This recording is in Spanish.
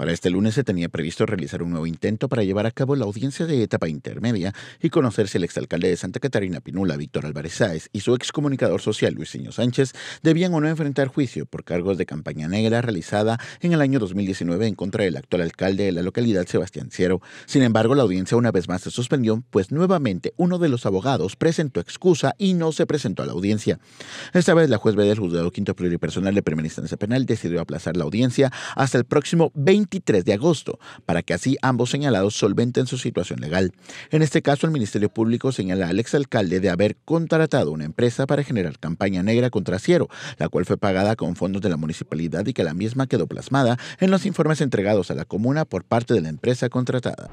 Para este lunes se tenía previsto realizar un nuevo intento para llevar a cabo la audiencia de etapa intermedia y conocer si el exalcalde de Santa Catarina Pinula, Víctor Alvarizaes, y su excomunicador social, Luisiño Sánchez, debían o no enfrentar juicio por cargos de campaña negra realizada en el año 2019 en contra del actual alcalde de la localidad, Sebastian Siero. Sin embargo, la audiencia una vez más se suspendió, pues nuevamente uno de los abogados presentó excusa y no se presentó a la audiencia. Esta vez la juez Bede del Juzgado Quinto Pluripersonal de Primera Instancia Penal decidió aplazar la audiencia hasta el próximo 23 de agosto, para que así ambos señalados solventen su situación legal. En este caso, el Ministerio Público señala al exalcalde de haber contratado una empresa para generar campaña negra contra Siero, la cual fue pagada con fondos de la municipalidad y que la misma quedó plasmada en los informes entregados a la comuna por parte de la empresa contratada.